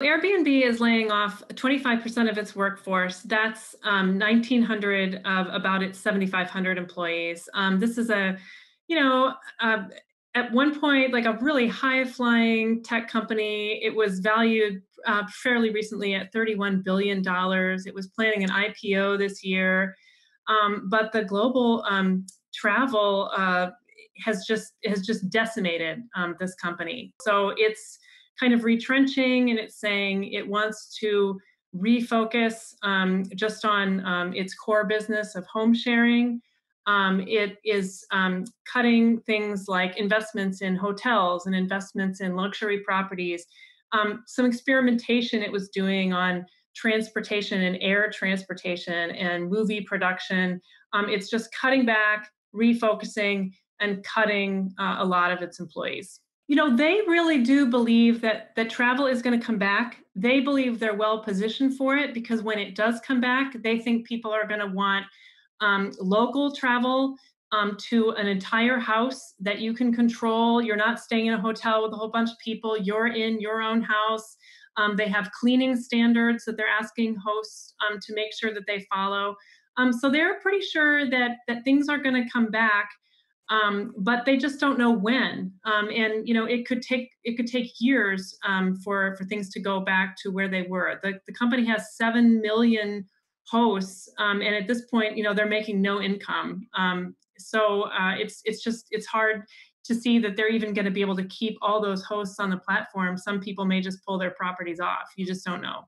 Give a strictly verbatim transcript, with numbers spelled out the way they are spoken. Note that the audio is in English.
Airbnb is laying off twenty-five percent of its workforce. That's um, nineteen hundred of about its seventy-five hundred employees. Um, this is a, you know, uh, at one point, like a really high-flying tech company. It was valued uh, fairly recently at thirty-one billion dollars. It was planning an I P O this year. Um, but the global um, travel uh, has just has just decimated um, this company. So it's kind of retrenching, and it's saying it wants to refocus um, just on um, its core business of home sharing. Um, it is um, cutting things like investments in hotels and investments in luxury properties. Um, some experimentation it was doing on transportation and air transportation and movie production. Um, it's just cutting back, refocusing, and cutting uh, a lot of its employees. You know, they really do believe that, that travel is going to come back. They believe they're well positioned for it, because when it does come back, they think people are going to want um, local travel um, to an entire house that you can control. You're not staying in a hotel with a whole bunch of people. You're in your own house. Um, they have cleaning standards that they're asking hosts um, to make sure that they follow. Um, so they're pretty sure that, that things are going to come back. Um, but they just don't know when, um, and you know it could take it could take years um, for for things to go back to where they were. The the company has seven million hosts, um, and at this point, you know they're making no income. Um, so uh, it's it's just it's hard to see that they're even going to be able to keep all those hosts on the platform. Some people may just pull their properties off. You just don't know.